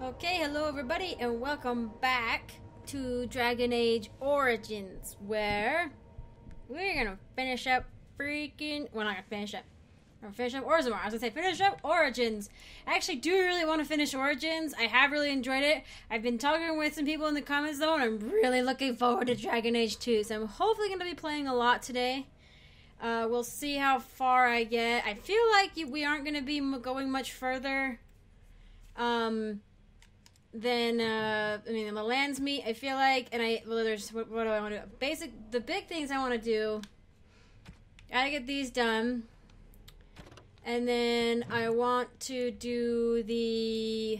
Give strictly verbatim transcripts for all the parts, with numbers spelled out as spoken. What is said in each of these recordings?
Okay, hello everybody and welcome back to Dragon Age Origins, where we're gonna finish up freaking... We're not gonna finish up. We're gonna finish up Orzammar. I was gonna say finish up Origins. I actually do really want to finish Origins. I have really enjoyed it. I've been talking with some people in the comments though, and I'm really looking forward to Dragon Age two. So I'm hopefully gonna be playing a lot today. Uh, we'll see how far I get. I feel like we aren't gonna be going much further. Um... Then, uh, I mean, the Landsmeet, I feel like, and I, well, there's, what, what do I want to do? Basic, the big things I want to do, gotta get these done, and then I want to do the,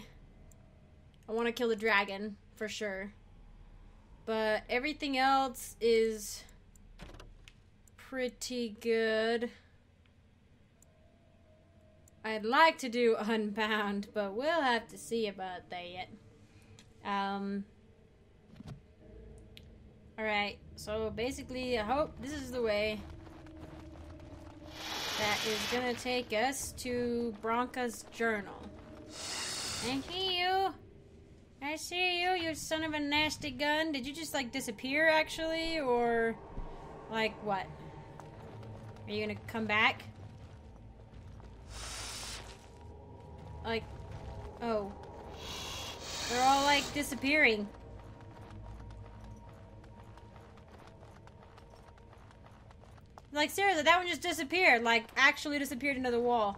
I want to kill the dragon, for sure, but everything else is pretty good. I'd like to do Unbound, but we'll have to see about that yet. Um, Alright, so basically I hope this is the way that is gonna take us to Branka's journal. I hear you! I see you, you son of a nasty gun! Did you just like disappear actually, or like what? Are you gonna come back? Like, oh, they're all like disappearing. Like seriously, that one just disappeared. Like actually disappeared into the wall.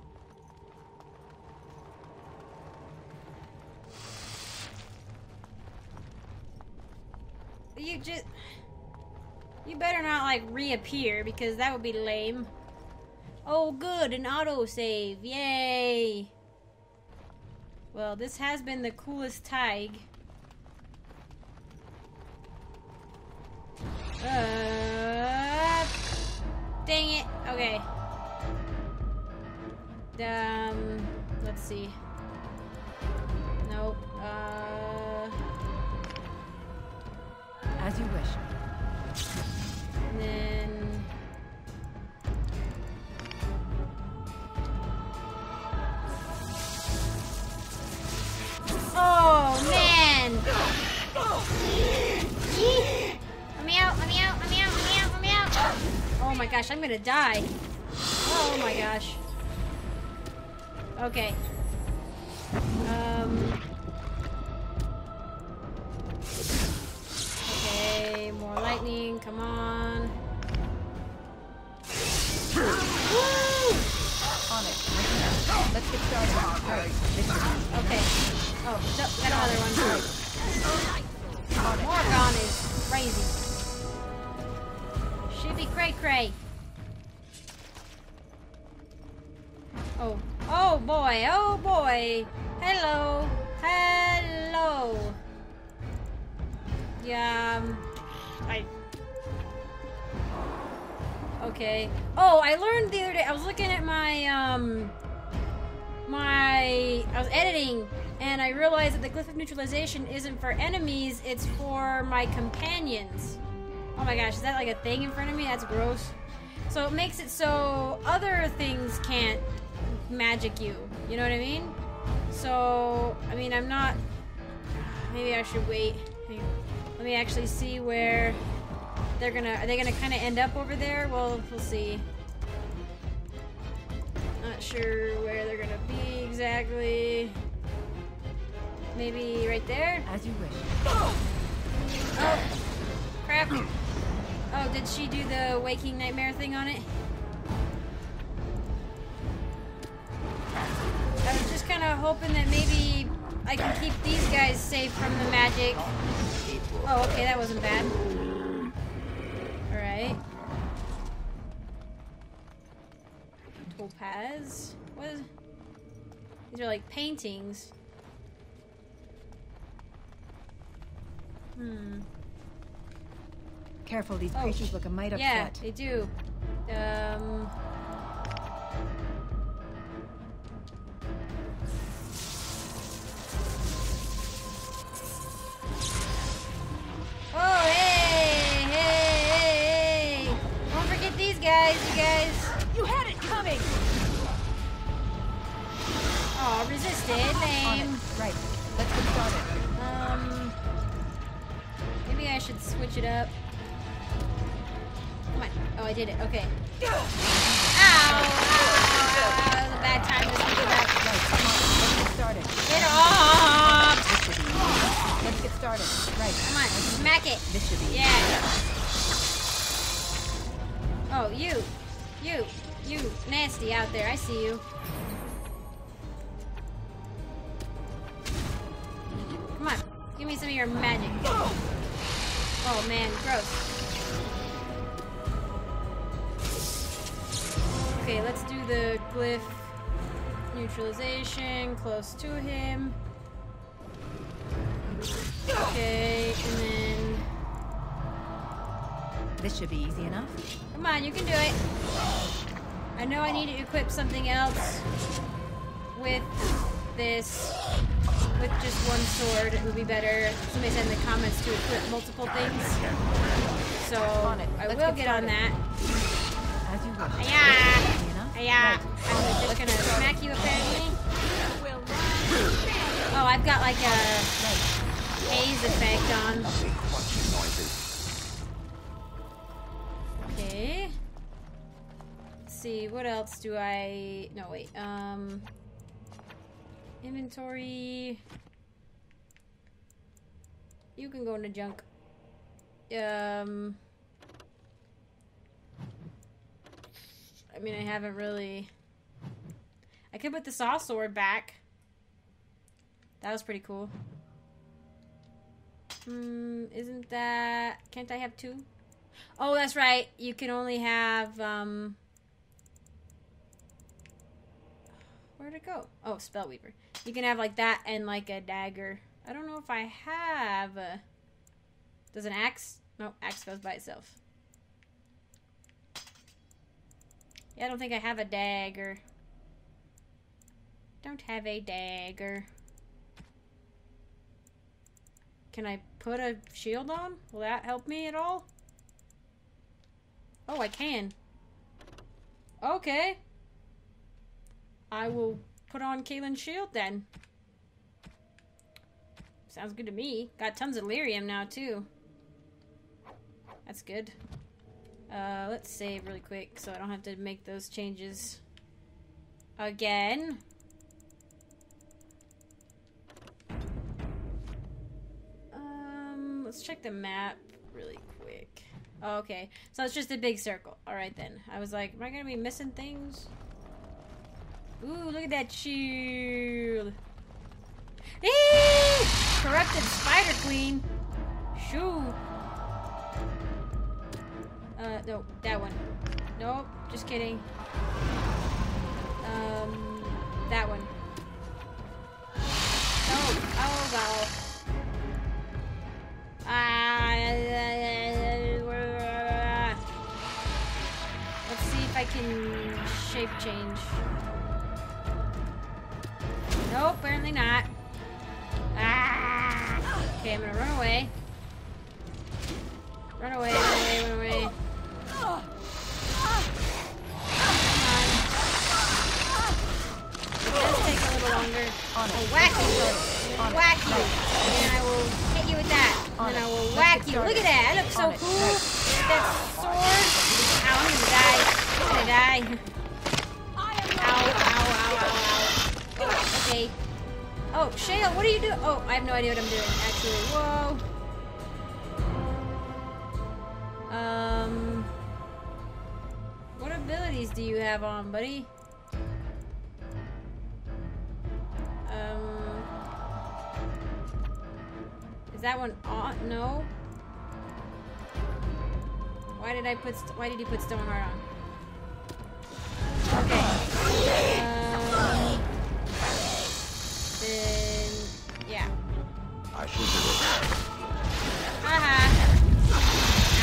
You just, you better not like reappear because that would be lame. Oh good, an autosave, yay. Well, this has been the coolest tag. Uh, dang it. Okay. Um, let's see. Nope. Uh. As you wish. And then. Oh, man! Let me out, let me out, let me out, let me out, let me out! Oh my gosh, I'm gonna die. Oh my gosh. Okay. Um... Okay, more lightning, come on. Woo! On it. Let's get started. Alright, okay. Oh, no, that other one. Oh, Morrigan is crazy. Should be cray cray. Oh, oh boy, oh boy. Hello, hello. Yeah, um, I. Okay. Oh, I learned the other day. I was looking at my um, my. I was editing. And I realized that the Glyph of neutralization isn't for enemies, it's for my companions. Oh my gosh, is that like a thing in front of me? That's gross. So it makes it so other things can't magic you. You know what I mean? So, I mean, I'm not... Maybe I should wait. Hang on. Let me actually see where they're gonna... Are they gonna kind of end up over there? Well, we'll see. Not sure where they're gonna be exactly. Maybe right there? As you wish. Oh! Crap. Oh, did she do the waking nightmare thing on it? I was just kind of hoping that maybe I can keep these guys safe from the magic. Oh, okay, that wasn't bad. Alright. Tulpas. What is... These are like paintings. Hmm. Careful, these oh, creatures look a mite upset. Yeah, they do. Um. Oh, hey, hey, hey, hey! Don't forget these guys, you guys. You had it coming. Oh, resisted. Lame. Right. Let's go. should switch it up. Come on. Oh, I did it. Okay. Ow! Ow! Ow! That was a bad time to speak about. Let's get started. Get off! Let's get started. Right. Come on. Smack it. This should be. Yeah. Oh, you. You. You. Nasty out there. I see you. Come on. Give me some of your magic. Oh, man. Gross. Okay, let's do the glyph neutralization close to him. Okay, and then... This should be easy enough. Come on, you can do it. I know I need to equip something else with this... With just one sword, it would be better. Somebody said in the comments to equip multiple things. So I will get on that. Yeah, yeah. I'm just gonna smack you apparently. Oh, I've got like a haze effect on. Okay. Let's see, what else do I? No, wait. Um. Inventory. You can go into junk. Um. I mean, I haven't really. I could put the saw sword back. That was pretty cool. Hmm. Isn't that? Can't I have two? Oh, that's right. You can only have. Um. Where'd it go? Oh, Spellweaver. You can have like that and like a dagger. I don't know if I have a... Does an axe? No, axe goes by itself. Yeah, I don't think I have a dagger. Don't have a dagger. Can I put a shield on? Will that help me at all? Oh, I can. Okay. I will put on Kaelin's shield then. Sounds good to me. Got tons of lyrium now too. That's good. Uh, let's save really quick so I don't have to make those changes again. Um, let's check the map really quick. Oh, okay, so it's just a big circle. All right then. I was like, am I gonna be missing things? Ooh, look at that shield. Eee! Corrupted Spider Queen. Shoo. Uh, no, that one. Nope, just kidding. Um, that one. No, oh no. Ah. Let's see if I can shape change. Nope, apparently not. Ah! Okay, I'm gonna run away. Run away, run away, run away. Come on. It does take a little longer. I'll whack you. Whack you. And then I will hit you with that. And then I will whack you. Look at that. I look so cool. With that sword. Ow, I'm gonna die. I'm gonna die. Okay. Oh, Shale, what are you doing? Oh, I have no idea what I'm doing, actually. Whoa. Um. What abilities do you have on, buddy? Um. Is that one on? No. Why did I put? St why did you put Stoneheart on? Okay. Um, Then, yeah. I should do it. Haha.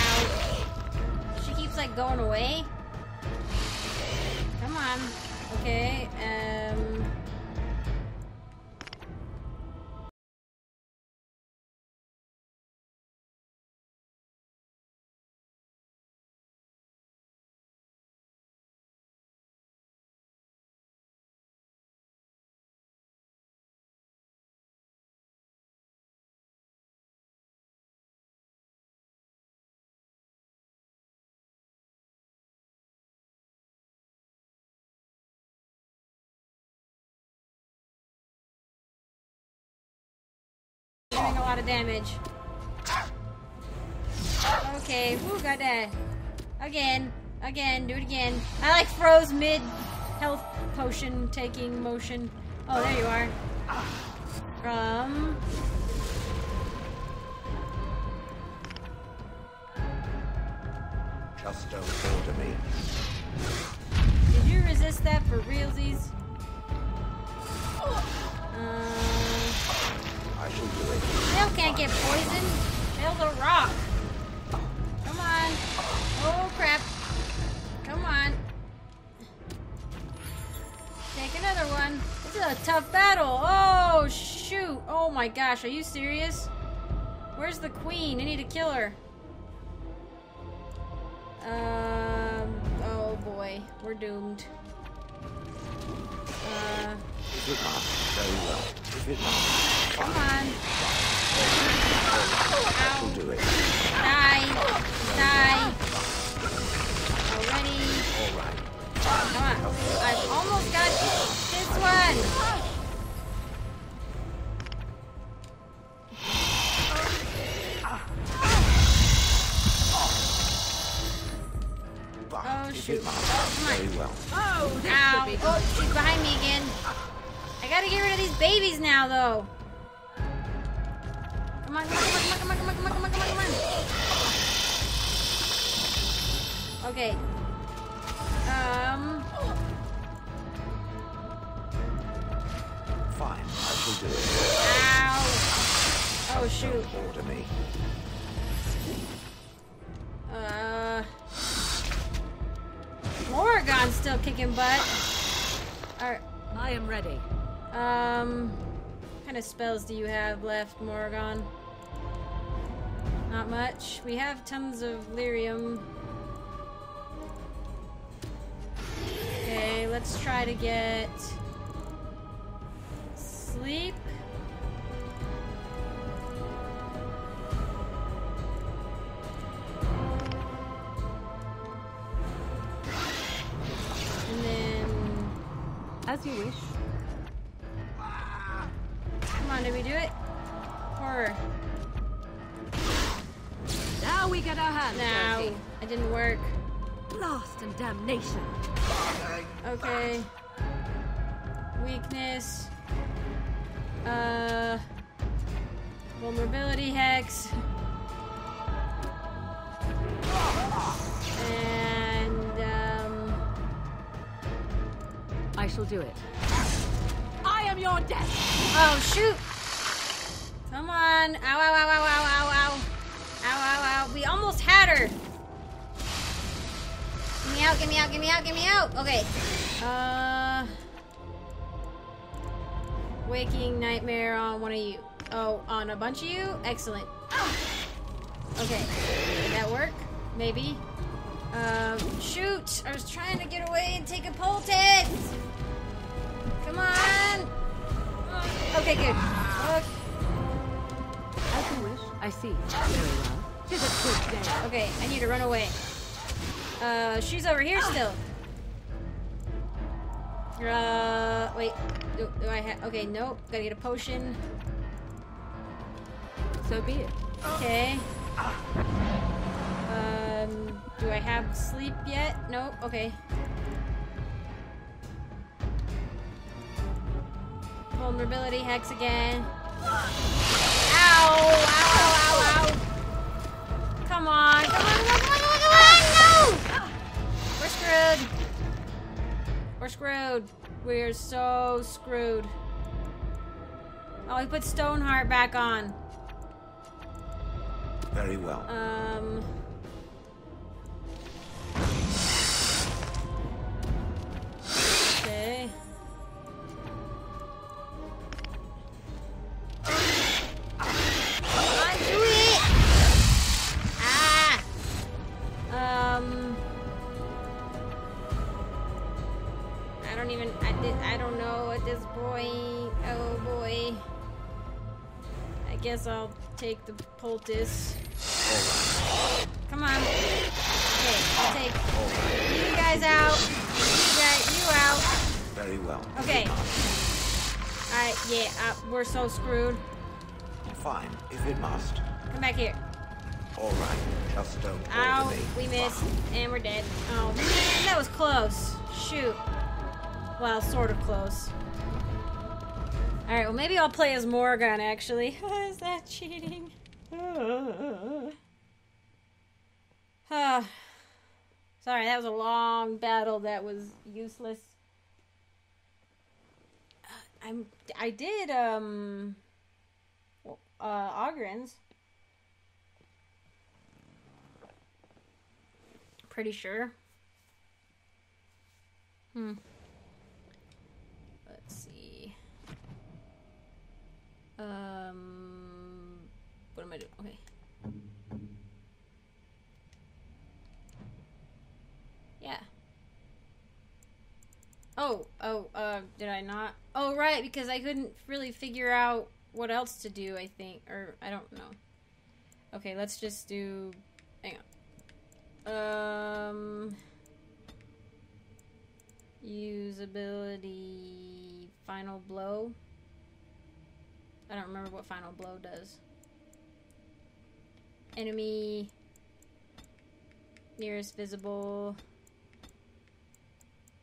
Ow. She keeps like going away. Come on. Okay. Um. doing a lot of damage. Okay, woo, got that. Again, again, do it again. I like froze mid health potion taking motion. Oh, there you are. From. Just don't order me. Did you resist that for realsies? Uh, I should do it. Shale can't get poisoned. Shale's a rock. Come on. Oh crap. Come on. Take another one. This is a tough battle. Oh shoot. Oh my gosh. Are you serious? Where's the queen? I need to kill her. Um. Oh boy, we're doomed. Uh. Come on. Ow. Die. Die. Already. Come on. I've almost got this one. Oh, shoot. Oh, come on. Oh, this Ow. Could be oh, she's behind me again. I gotta get rid of these babies now, though. Come on, come on, come on, come on, come on, come on, come on, come on. Okay. Um. Fine, I shall do it. Ow. Oh, shoot. Order me. Uh. Morrigan's still kicking butt. Alright. I am ready. Um, what kind of spells do you have left, Morrigan? Not much. We have tons of lyrium. Okay, let's try to get sleep. As you wish. Come on, did we do it? Horror. Now we get our hands. Now dirty. It didn't work. Blast and damnation. Okay. Weakness. Uh. Vulnerability hex. I shall do it. I am your death. Oh shoot! Come on! Ow! Ow! Ow! Ow! Ow! Ow! Ow! Ow! Ow! Ow! We almost had her. Get me out! Get me out! Get me out! Get me out! Okay. Uh. Waking nightmare on one of you. Oh, on a bunch of you. Excellent. Okay. Did that work? Maybe. Um, shoot! I was trying to get away and take a poultice! Come on! Okay, good. Look. As you wish. I see. Very well. Tis a quick day. Okay, I need to run away. Uh, she's over here still. Uh, wait. Do, do I have... Okay, nope. Gotta get a potion. So be it. Okay. Um... Do I have sleep yet? Nope. Okay. Vulnerability hex again. Ow! Ow! Ow! Ow! Come on! Come on! Come on! Come on! Come on! No! We're screwed. We're screwed. We're so screwed. Oh, he put Stoneheart back on. Very well. Um. Okay. I do it. Ah. Um. I don't even. I did. I don't know at this point. Oh boy. I guess I'll take the poultice. Come on. Okay. I'll take you guys out. You guys. You out. Very well. Okay. Alright, yeah, uh, we're so screwed. fine, if it must. Come back here. All right, just don't Ow, we missed, and we're dead. Oh, man, that was close. Shoot. Well, sort of close. All right, well, maybe I'll play as Morrigan, actually. Is that cheating? Huh. Sorry, that was a long battle that was useless. I'm, I did, um... Uh, Ogryn's. Pretty sure. Hmm. Let's see. Um... What am I doing? Okay. Yeah. Oh, oh, uh, did I not? Oh, right, because I couldn't really figure out what else to do, I think. Or, I don't know. Okay, let's just do... Hang on. Um... Usability... Final Blow? I don't remember what Final Blow does. Enemy... Nearest visible...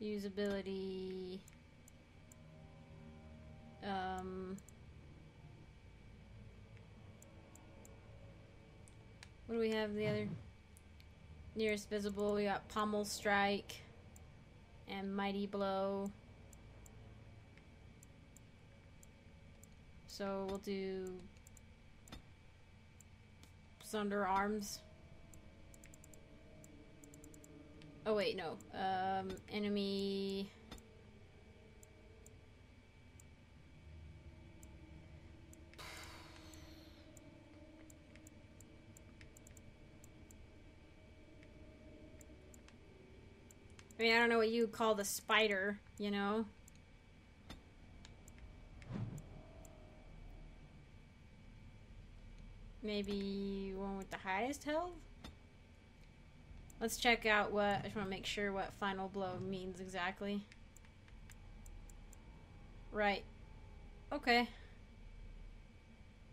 Usability... Um... What do we have the other? Nearest visible, we got Pommel Strike and Mighty Blow. So we'll do Sunder Arms. Oh wait, no. Um, enemy... I mean, I don't know what you would call the spider, you know? Maybe one with the highest health? Let's check out what, I just want to make sure what Final Blow means exactly. Right. Okay.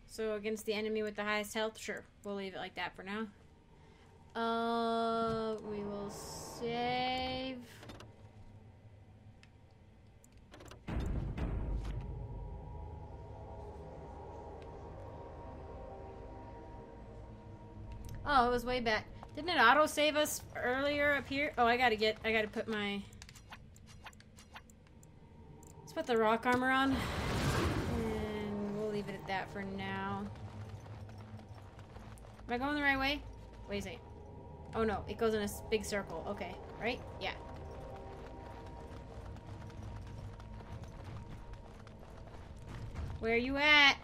So against the enemy with the highest health? Sure. We'll leave it like that for now. Uh, we will save. Oh, it was way back. Didn't it auto save us earlier up here? Oh, I gotta get, I gotta put my, let's put the rock armor on. And we'll leave it at that for now. Am I going the right way? Wait a second. Oh no, it goes in a big circle. Okay, right? Yeah. Where are you at?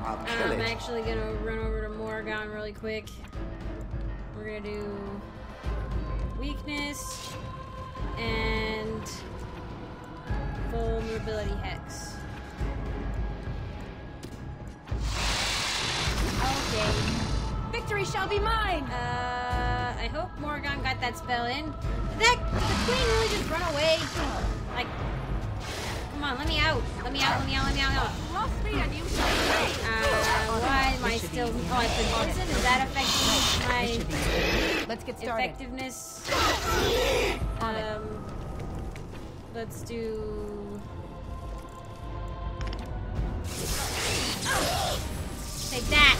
I'll kill I'm it. actually gonna run over to Morrigan really quick. We're gonna do weakness and vulnerability hex. Okay. Victory shall be mine! Uh, I hope Morrigan got that spell in. Did that, did the queen really just run away? Like, come on, let me out. Let me out, let me out, let me out. Uh, why am I still... Oh, I've been poisoned? Is that affecting my... Let's get started. Effectiveness? Um, let's do... Take that!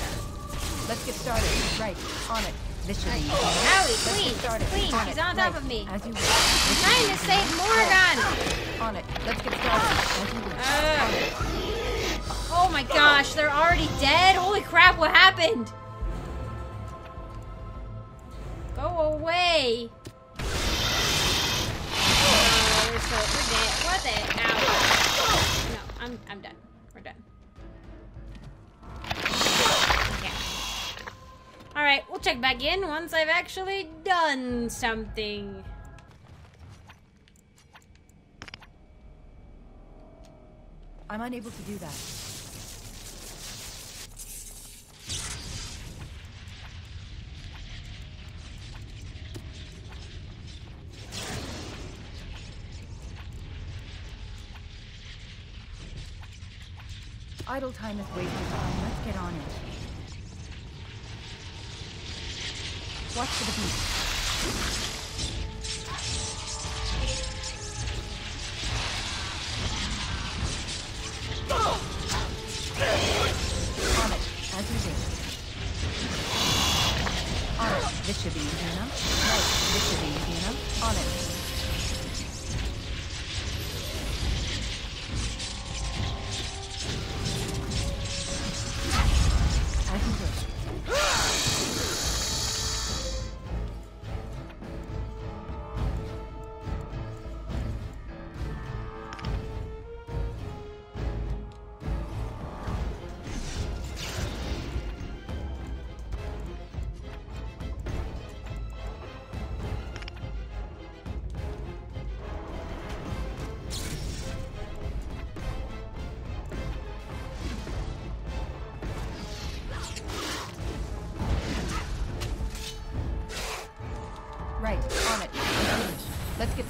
Let's get started. Right. On it. This should be... Owie, queen! Queen, she's on top of me! I'm trying to save Morrigan! On it. Let's get started. Uh, oh my gosh, they're already dead? Holy crap, what happened? Go away! Oh, we're so... We're dead. What the... Ow. No, I'm, I'm done. We're done. Alright, we'll check back in once I've actually done something. I'm unable to do that. idle time is wasted time. Let's get on it. Watch for the beast. On it, as we did. On it, this should be easy enough. Right, this should be easy enough. On it.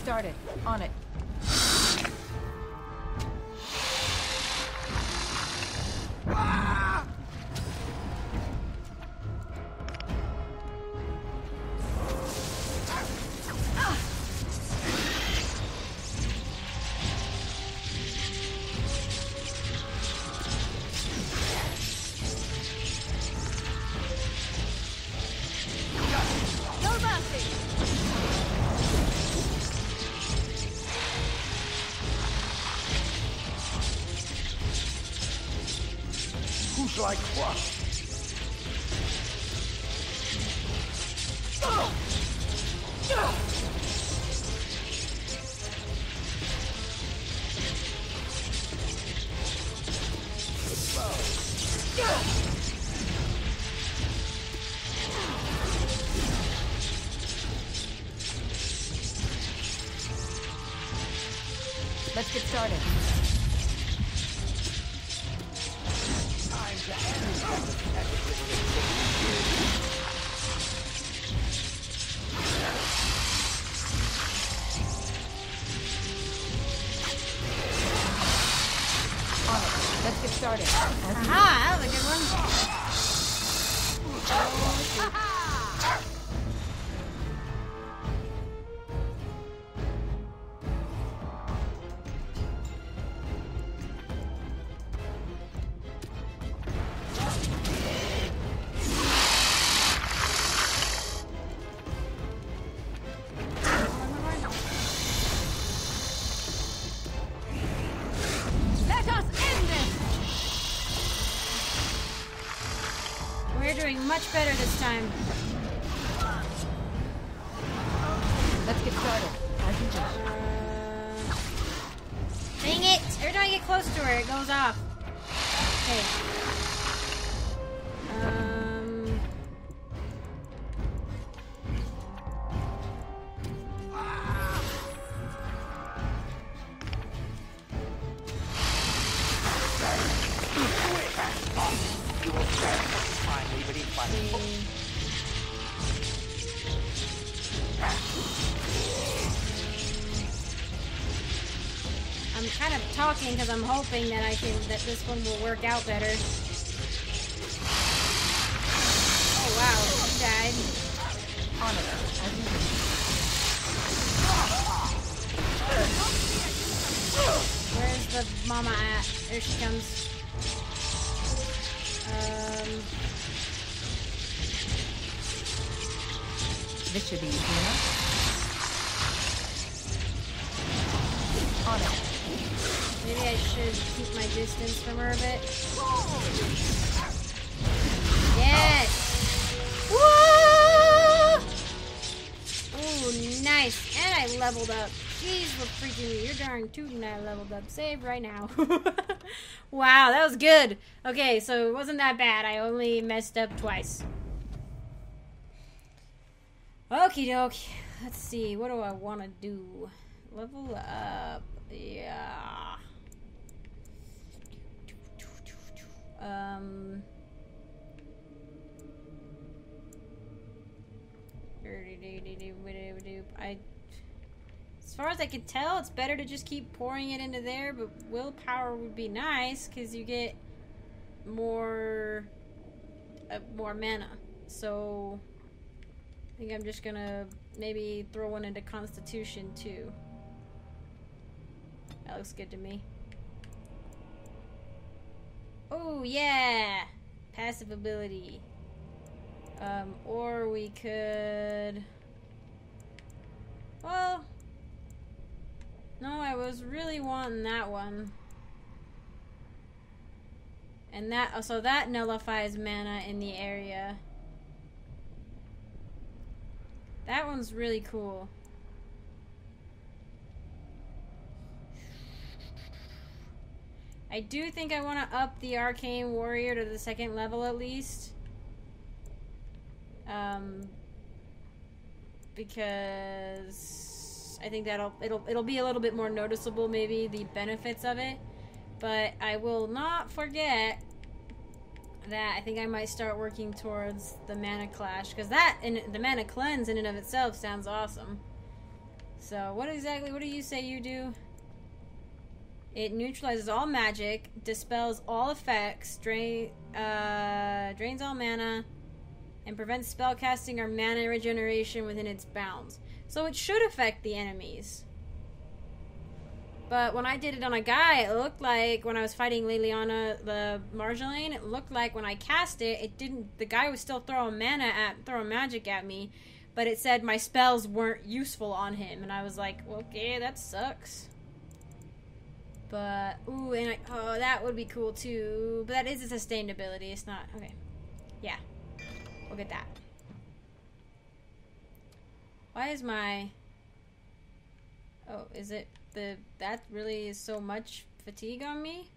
Started. On it. Like what? Let's get started. Much better this time. Let's get started. I can just... Dang it! Every time I get close to her, it goes off. Okay. Um. Ah. I'm kind of talking because I'm hoping that I can that this one will work out better. Oh wow, he died. On it. Where's the mama at? There she comes. Um. This should be easy enough. On it. Maybe I should keep my distance from her a bit. Yes! Whoa! Ooh, nice. And I leveled up. Jeez, we're freaking you're darn tootin' I leveled up. Save right now. Wow, that was good. Okay, so it wasn't that bad. I only messed up twice. Okie dokie. Let's see. What do I want to do? Level up. Yeah. Um. I. As far as I can tell, it's better to just keep pouring it into there. But willpower would be nice because you get more uh, more mana. So I think I'm just gonna maybe throw one into Constitution too. That looks good to me. Oh yeah, passive ability. Um, or we could. Well, no, I was really wanting that one. And that, so that nullifies mana in the area. That one's really cool. I do think I want to up the Arcane Warrior to the second level at least. Um, because I think that'll, it'll, it'll be a little bit more noticeable, maybe, the benefits of it. But I will not forget that I think I might start working towards the Mana Clash, because that, and the Mana Cleanse in and of itself sounds awesome. So what exactly, what do you say you do? It neutralizes all magic, dispels all effects, drain, uh, drains all mana, and prevents spellcasting or mana regeneration within its bounds. So it should affect the enemies. But when I did it on a guy, it looked like when I was fighting Leliana the Marjolaine, it looked like when I cast it, it didn't. The guy was still throwing mana at, throwing magic at me, but it said my spells weren't useful on him, and I was like, okay, that sucks. But ooh, and I, oh, that would be cool too. But that is a sustained ability. It's not okay. Yeah, we'll get that. Why is my? Oh, is it? The, that really is so much fatigue on me.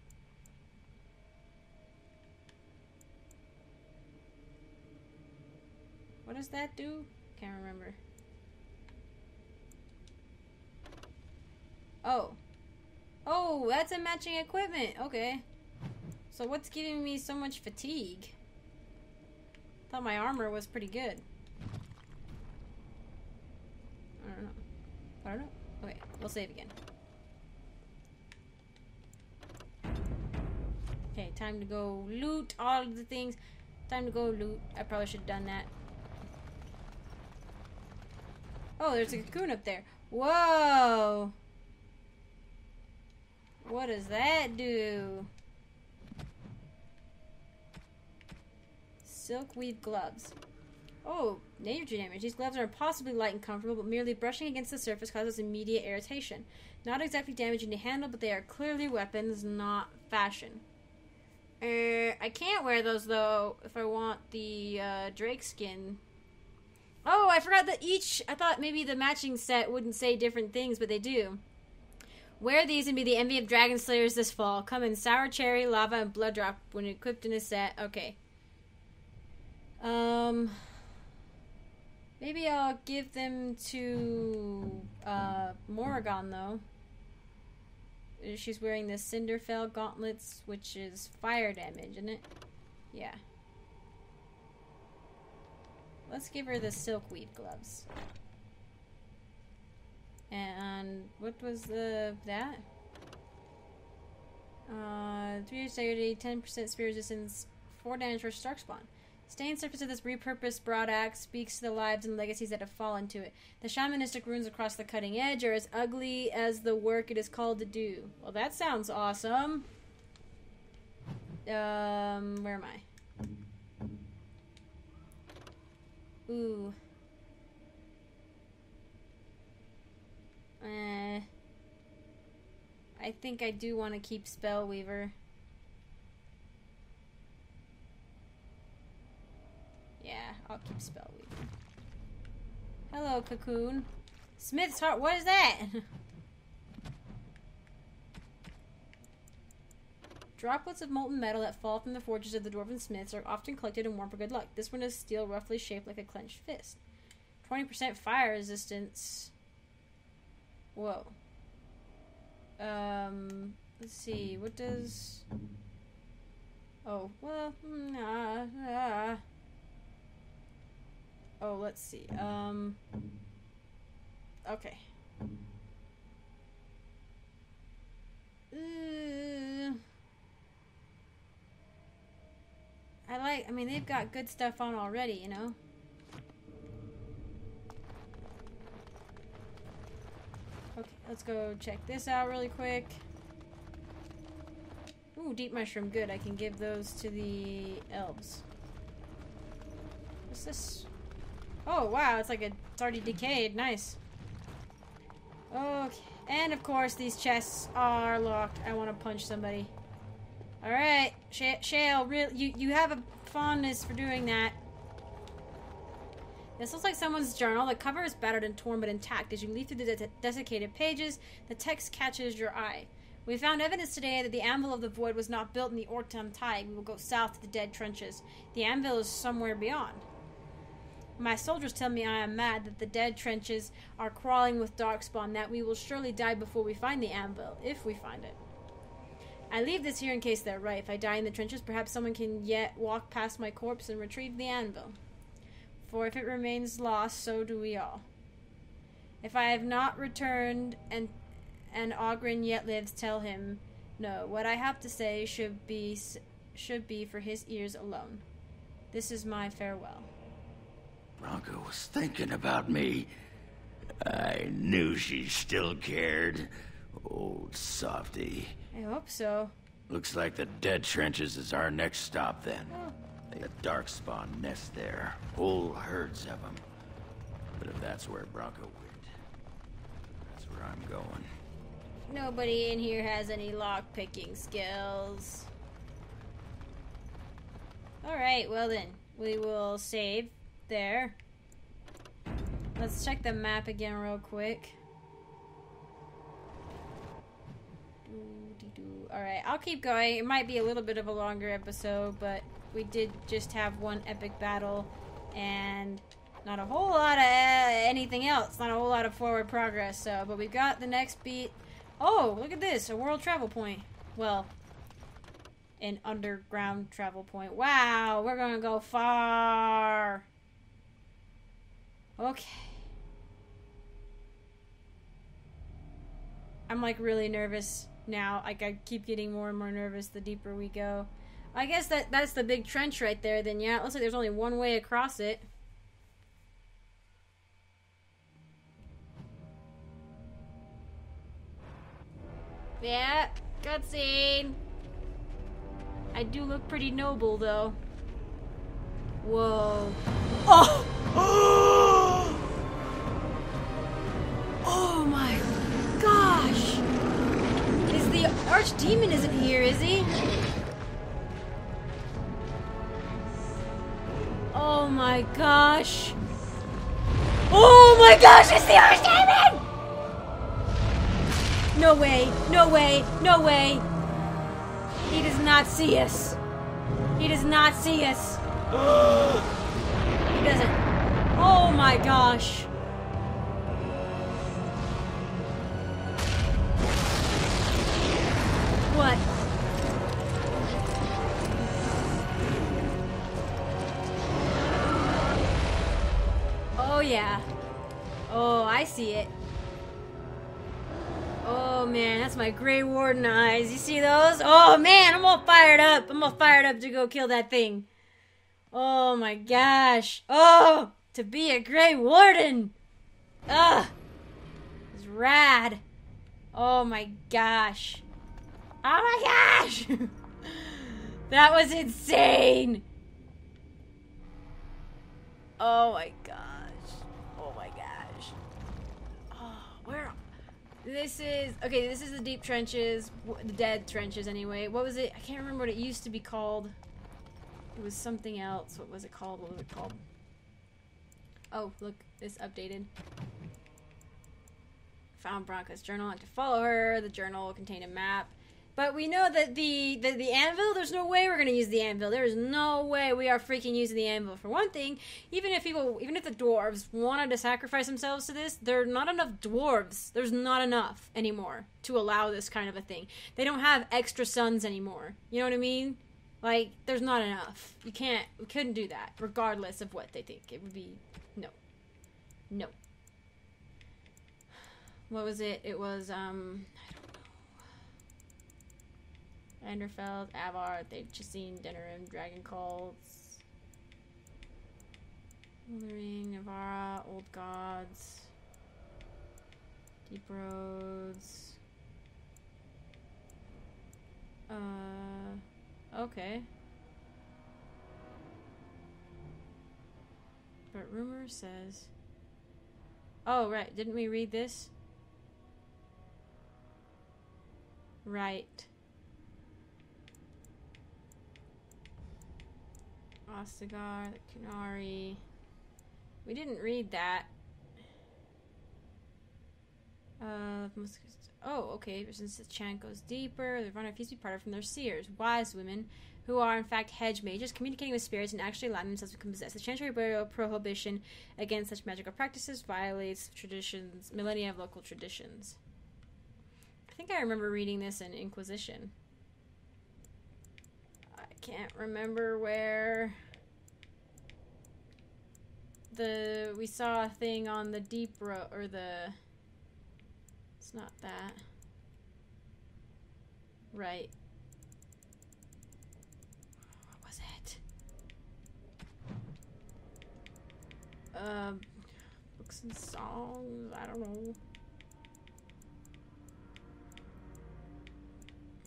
What does that do? Can't remember. Oh. Oh, that's a matching equipment. Okay. So what's giving me so much fatigue? Thought my armor was pretty good. I don't know. I don't know. Okay, we'll save again. Okay, time to go loot all of the things. Time to go loot. I probably should have done that. Oh, there's a cocoon up there. Whoa! What does that do? Silkweed gloves. Oh, nature damage. These gloves are impossibly light and comfortable, but merely brushing against the surface causes immediate irritation. Not exactly damaging to handle, but they are clearly weapons, not fashion. Er, I can't wear those, though, if I want the uh, Drake skin. Oh, I forgot that each... I thought maybe the matching set wouldn't say different things, but they do. Wear these and be the envy of dragon slayers this fall. Come in sour cherry, lava, and blood drop when equipped in a set. Okay. Um... Maybe I'll give them to uh, Morrigan, though. She's wearing the Cinderfell Gauntlets, which is fire damage, isn't it? Yeah. Let's give her the Silkweed Gloves. And what was the... that? Uh, three dexterity, ten percent spear resistance, four damage for Darkspawn. Stained surface of this repurposed broad axe speaks to the lives and legacies that have fallen to it. The shamanistic runes across the cutting edge are as ugly as the work it is called to do. Well, that sounds awesome. Um, where am I? Ooh. Uh, I think I do want to keep Spellweaver. Yeah, I'll keep Spellweaver. Hello, cocoon. Smith's heart, what is that? Droplets of molten metal that fall from the forges of the dwarven smiths are often collected and worn for good luck. This one is steel, roughly shaped like a clenched fist. twenty percent fire resistance. Whoa. Um, let's see, what does... Oh, well, nah, nah. Oh, let's see. Um, okay. Uh, I mean, they've got good stuff on already, you know? Okay, let's go check this out really quick. Ooh, deep mushroom, good. I can give those to the elves. What's this? Oh, wow, it's like a, it's already decayed. Nice. Okay. And, of course, these chests are locked. I want to punch somebody. All right. Sh- Shale, real, you, you have a fondness for doing that. This looks like someone's journal. The cover is battered and torn but intact. As you leaf through the de- desiccated pages, the text catches your eye. We found evidence today that the Anvil of the Void was not built in the Orctum Tide. We will go south to the Dead Trenches. The Anvil is somewhere beyond. My soldiers tell me I am mad, that the Dead Trenches are crawling with Darkspawn, that we will surely die before we find the Anvil, if we find it. I leave this here in case they're right. If I die in the trenches, perhaps someone can yet walk past my corpse and retrieve the Anvil. For if it remains lost, so do we all. If I have not returned and and Ogryn yet lives, tell him no. What I have to say should be should be for his ears alone. This is my farewell. Branka was thinking about me. I knew she still cared. Old softy. I hope so. Looks like the Dead Trenches is our next stop then. Oh. They have Darkspawn nest there. Whole herds of them. But if that's where Branka went, that's where I'm going. Nobody in here has any lock-picking skills. Alright, well then. We will save there. Let's check the map again real quick. Alright, I'll keep going. It might be a little bit of a longer episode, but we did just have one epic battle and not a whole lot of uh, anything else. Not a whole lot of forward progress, so. But we've got the next beat. Oh, look at this. A world travel point. Well, an underground travel point. Wow, we're going to go far. Okay. I'm like really nervous now. Like, I keep getting more and more nervous the deeper we go. I guess that that's the big trench right there then. Yeah, it looks like there's only one way across it. Yeah, cutscene. I do look pretty noble though. Whoa. Oh! Oh, oh my gosh! Is the Archdemon isn't here, is he? Oh my gosh! Oh my gosh, it's the Archdemon! No way, no way, no way. He does not see us. He does not see us. He doesn't. Oh my gosh. What? Oh yeah. Oh, I see it. Oh man, that's my Grey Warden eyes. You see those? Oh man, I'm all fired up. I'm all fired up to go kill that thing. Oh my gosh. Oh, to be a Grey Warden. Ugh. It's rad. Oh my gosh. Oh my gosh. That was insane. Oh my gosh. Oh my gosh. Oh, where? This is, okay, this is the Deep Trenches, the Dead Trenches anyway. What was it? I can't remember what it used to be called. It was something else. What was it called? What was it called? Oh, look, it's updated. Found Branka's journal. I have to follow her. The journal contained a map. But we know that the, the, the anvil, there's no way we're going to use the anvil. There is no way we are freaking using the anvil. For one thing, even if people, even if the dwarves wanted to sacrifice themselves to this, there are not enough dwarves. There's not enough anymore to allow this kind of a thing. They don't have extra sons anymore. You know what I mean? Like, there's not enough. You can't, we couldn't do that, regardless of what they think. It would be, no. No. What was it? It was, um... I don't Enderfeld, Avar, they've just seen Denerim, Dragon Calls, Eldering, Navara, Old Gods, Deep Roads. Uh, okay. But rumor says... Oh, right. Didn't we read this? Right. Ostagar, the Qunari. We didn't read that. Uh, oh, okay. Since the chant goes deeper, the runner feeds be parted from their seers, wise women, who are in fact hedge mages, communicating with spirits and actually allowing themselves to become possessed. The Chantry burial prohibition against such magical practices violates traditions, millennia of local traditions. I think I remember reading this in Inquisition. I can't remember where. The we saw a thing on the deep road, or the. It's not that. Right. What was it? Uh, books and songs? I don't know.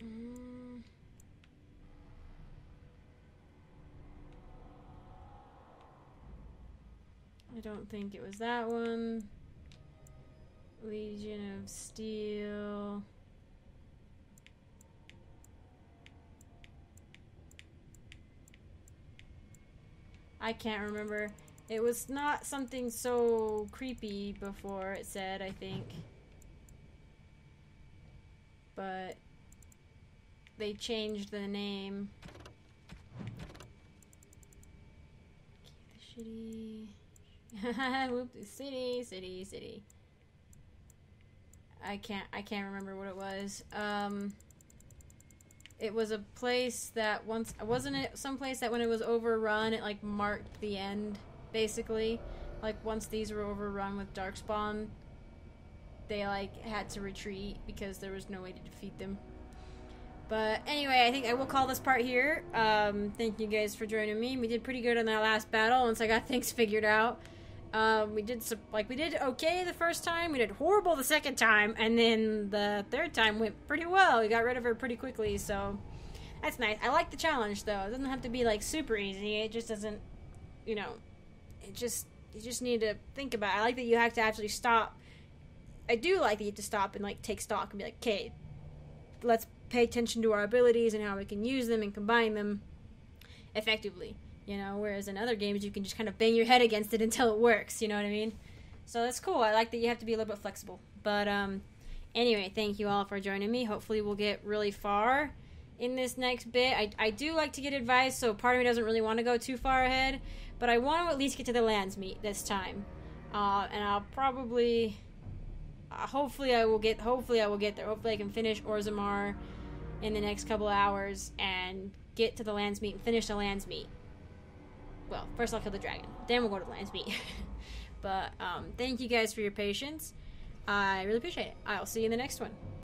Mm. I don't think it was that one. Legion of Steel. I can't remember. It was not something so creepy before, it said, I think. But they changed the name. Keep the shitty. Whoop the city, city, city. I can't, I can't remember what it was. Um, it was a place that once, wasn't it some place that when it was overrun, it like marked the end, basically? Like once these were overrun with Darkspawn, they like had to retreat because there was no way to defeat them. But anyway, I think I will call this part here. Um, thank you guys for joining me. We did pretty good on that last battle once I got things figured out. Um, we did some, like we did okay the first time, we did horrible the second time, and then the third time went pretty well. We got rid of her pretty quickly, so that's nice. I like the challenge though. It doesn't have to be like super easy. It just doesn't, you know, it just you just need to think about it. I like that you have to actually stop. I do like that you have to stop and like take stock and be like, okay, let's pay attention to our abilities and how we can use them and combine them effectively. You know, whereas in other games you can just kind of bang your head against it until it works, you know what I mean? So that's cool. I like that you have to be a little bit flexible. But um, anyway, thank you all for joining me. Hopefully we'll get really far in this next bit. I, I do like to get advice, so part of me doesn't really want to go too far ahead. But I want to at least get to the Landsmeet this time. Uh, and I'll probably... Uh, hopefully I will get... Hopefully I will get there. Hopefully I can finish Orzammar in the next couple of hours and get to the Landsmeet and finish the Landsmeet. Well, first I'll kill the dragon. Then we'll go to the Landsmeet. But um, thank you guys for your patience. I really appreciate it. I'll see you in the next one.